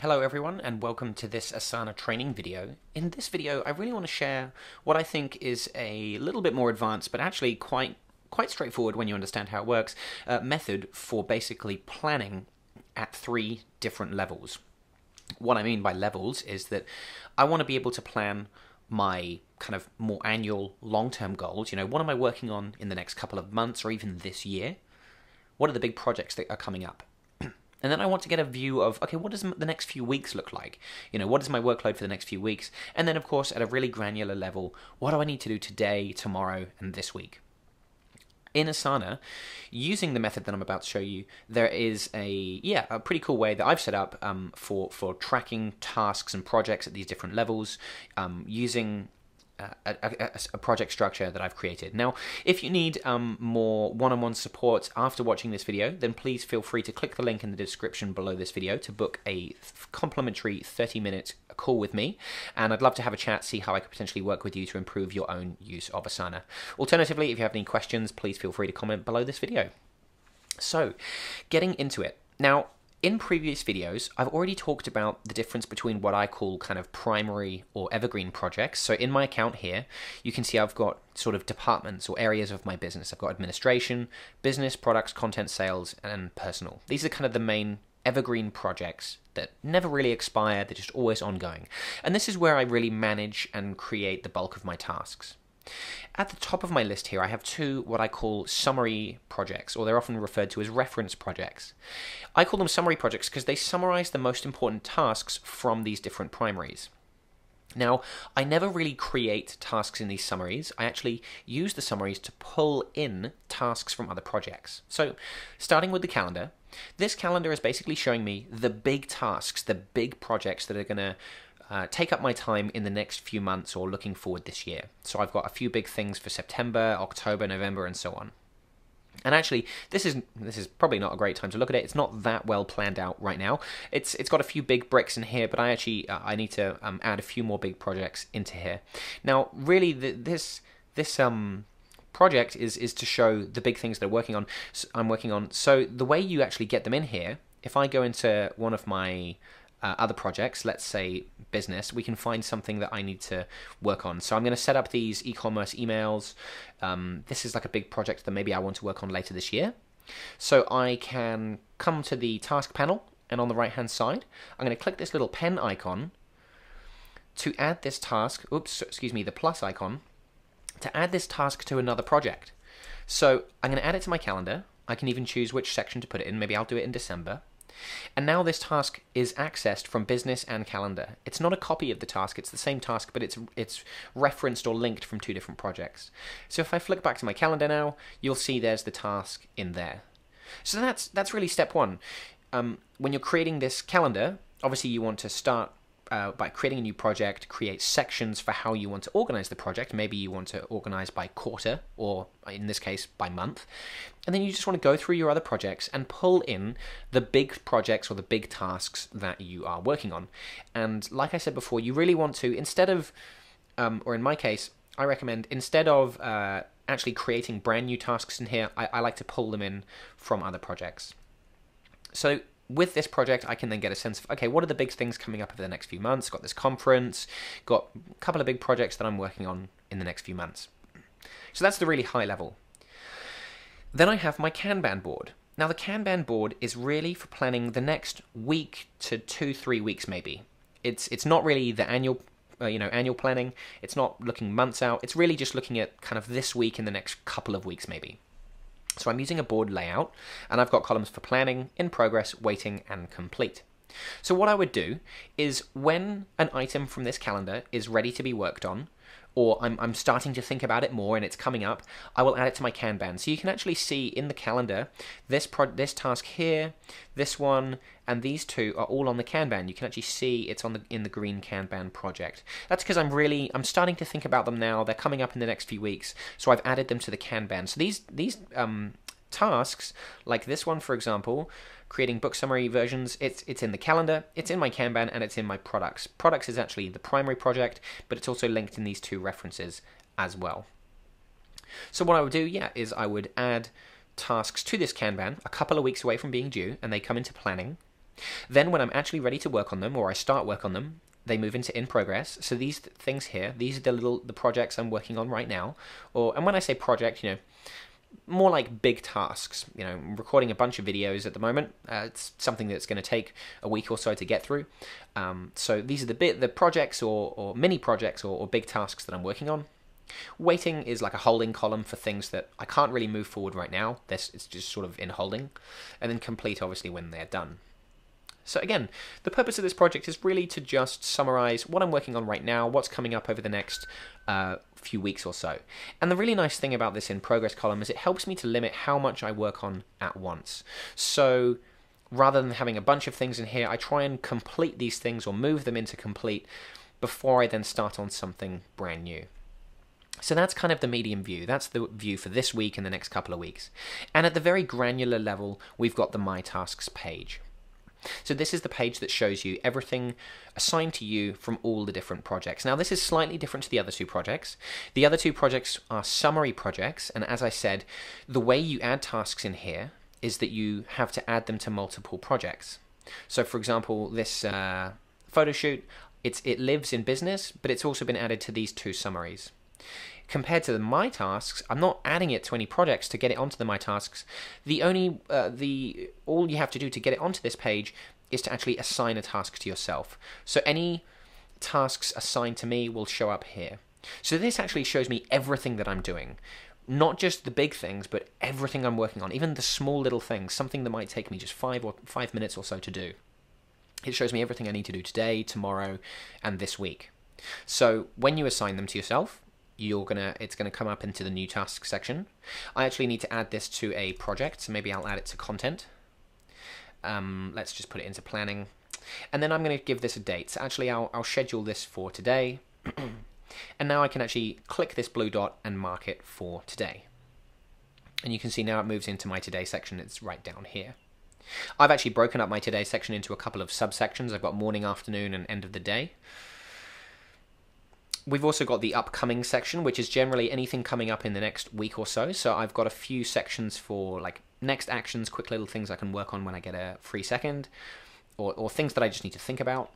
Hello everyone and welcome to this Asana training video. In this video I really want to share what I think is a little bit more advanced but actually quite straightforward when you understand how it works method for basically planning at three different levels. What I mean by levels is that I want to be able to plan my kind of more annual long-term goals. You know, what am I working on in the next couple of months or even this year? What are the big projects that are coming up? And then I want to get a view of, okay, what does the next few weeks look like? You know, what is my workload for the next few weeks? And then, of course, at a really granular level, what do I need to do today, tomorrow, and this week? In Asana, using the method that I'm about to show you, there is a pretty cool way that I've set up for tracking tasks and projects at these different levels, using a project structure that I've created. Now, if you need more one-on-one support after watching this video, then please feel free to click the link in the description below this video to book a complimentary 30-minute call with me, and I'd love to have a chat, see how I could potentially work with you to improve your own use of Asana. Alternatively, if you have any questions, please feel free to comment below this video. So, getting into it. Now, in previous videos, I've already talked about the difference between what I call kind of primary or evergreen projects. So in my account here, you can see I've got sort of departments or areas of my business. I've got administration, business, products, content, sales, and personal. These are kind of the main evergreen projects that never really expire. They're just always ongoing. And this is where I really manage and create the bulk of my tasks. At the top of my list here, I have two what I call summary projects, or they're often referred to as reference projects. I call them summary projects because they summarize the most important tasks from these different primaries. Now, I never really create tasks in these summaries. I actually use the summaries to pull in tasks from other projects. So, starting with the calendar, this calendar is basically showing me the big tasks, the big projects that are going to take up my time in the next few months or looking forward this year. So I've got a few big things for September, October, November, and so on. And actually, this is probably not a great time to look at it. It's not that well planned out right now. It's got a few big bricks in here, but I actually I need to add a few more big projects into here. Now, really, this project is to show the big things that I'm working on. So the way you actually get them in here, if I go into one of my other projects, let's say business, we can find something that I need to work on. So I'm going to set up these e-commerce emails. This is like a big project that maybe I want to work on later this year. So I can come to the task panel, and on the right-hand side, I'm going to click this little pen icon to add this task, the plus icon, to add this task to another project. So I'm going to add it to my calendar. I can even choose which section to put it in. Maybe I'll do it in December. And now this task is accessed from business and calendar. It's not a copy of the task, it's the same task, but it's referenced or linked from two different projects. So if I flick back to my calendar now, you'll see there's the task in there. So that's really step one. When you're creating this calendar, obviously you want to start by creating a new project, create sections for how you want to organize the project. Maybe you want to organize by quarter, or in this case, by month. And then you just want to go through your other projects and pull in the big projects or the big tasks that you are working on. And like I said before, you really want to, instead of, or in my case, I recommend instead of actually creating brand new tasks in here, I like to pull them in from other projects. So with this project, I can then get a sense of, okay, what are the big things coming up over the next few months? Got this conference, got a couple of big projects that I'm working on in the next few months. So that's the really high level. Then I have my Kanban board. Now the Kanban board is really for planning the next week to 2-3 weeks maybe. It's not really the annual planning. It's not looking months out. It's really just looking at kind of this week and the next couple of weeks maybe. So I'm using a board layout, and I've got columns for planning, in progress, waiting, and complete. So what I would do is when an item from this calendar is ready to be worked on, or I'm starting to think about it more and it's coming up, I will add it to my Kanban. So you can actually see in the calendar, this task here, this one, and these two are all on the Kanban. You can actually see it's on in the green Kanban project. That's because I'm starting to think about them now. They're coming up in the next few weeks, so I've added them to the Kanban. So these tasks, like this one for example, creating book summary versions, it's in the calendar, it's in my Kanban, and it's in my products. Products is actually the primary project, but it's also linked in these two references as well. So what I would do, is I would add tasks to this Kanban a couple of weeks away from being due, and they come into planning. Then when I'm actually ready to work on them, or I start work on them, they move into in progress. So these things here, these are the projects I'm working on right now. And when I say project, you know, more like big tasks. You know, I'm recording a bunch of videos at the moment. It's something that's going to take a week or so to get through. So these are the projects or mini projects or big tasks that I'm working on. Waiting is like a holding column for things that I can't really move forward right now. It's just sort of in holding. And then complete, obviously, when they're done. So again, the purpose of this project is really to just summarize what I'm working on right now, what's coming up over the next few weeks or so. And the really nice thing about this in progress column is it helps me to limit how much I work on at once. So rather than having a bunch of things in here, I try and complete these things or move them into complete before I then start on something brand new. So that's kind of the medium view. That's the view for this week and the next couple of weeks. And at the very granular level, we've got the My Tasks page. So this is the page that shows you everything assigned to you from all the different projects. Now this is slightly different to the other two projects. The other two projects are summary projects, and as I said, the way you add tasks in here is that you have to add them to multiple projects. So for example, this photo shoot, it lives in business, but it's also been added to these two summaries. Compared to the My Tasks, I'm not adding it to any projects to get it onto the My Tasks. All you have to do to get it onto this page is to actually assign a task to yourself. So any tasks assigned to me will show up here. So this actually shows me everything that I'm doing. Not just the big things, but everything I'm working on, even the small little things, something that might take me just 5 minutes or so to do. It shows me everything I need to do today, tomorrow, and this week. So when you assign them to yourself, it's gonna come up into the new task section. I actually need to add this to a project, so maybe I'll add it to content. Let's just put it into planning. And then I'm gonna give this a date. So actually, I'll schedule this for today. And now I can actually click this blue dot and mark it for today. And you can see now it moves into my today section. It's right down here. I've actually broken up my today section into a couple of subsections. I've got morning, afternoon, and end of the day. We've also got the upcoming section, which is generally anything coming up in the next week or so. So I've got a few sections for like next actions, quick little things I can work on when I get a free second, or things that I just need to think about.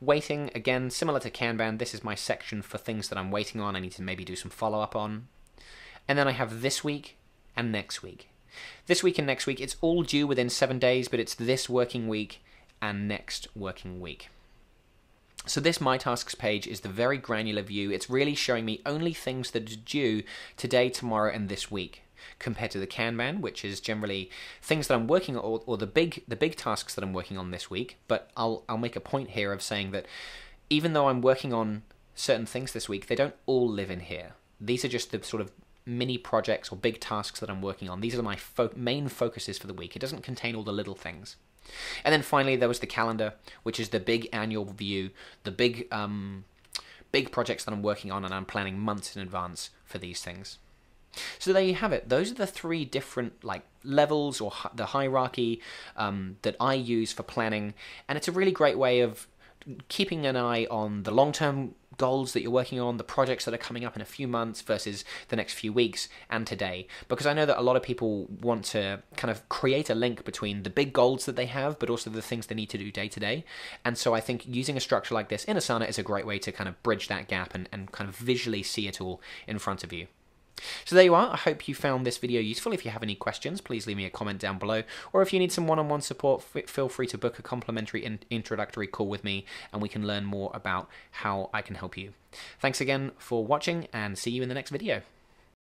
Waiting, again, similar to Kanban, this is my section for things that I'm waiting on. I need to maybe do some follow-up on. And then I have this week and next week. This week and next week, it's all due within 7 days, but it's this working week and next working week. So this My Tasks page is the very granular view. It's really showing me only things that are due today, tomorrow, and this week, compared to the Kanban, which is generally things that I'm working on, or the big tasks that I'm working on this week. But I'll make a point here of saying that even though I'm working on certain things this week, they don't all live in here. These are just the sort of mini projects or big tasks that I'm working on. These are my main focuses for the week. It doesn't contain all the little things. And then finally, there was the calendar, which is the big annual view, the big projects that I'm working on, and I'm planning months in advance for these things. So there you have it. Those are the three different levels or the hierarchy that I use for planning, and it's a really great way of keeping an eye on the long-term goals that you're working on, the projects that are coming up in a few months versus the next few weeks and today. Because I know that a lot of people want to kind of create a link between the big goals that they have, but also the things they need to do day to day. And so I think using a structure like this in Asana is a great way to kind of bridge that gap and kind of visually see it all in front of you. So there you are. I hope you found this video useful. If you have any questions, please leave me a comment down below. Or if you need some one-on-one support, feel free to book a complimentary introductory call with me, and we can learn more about how I can help you. Thanks again for watching, and see you in the next video.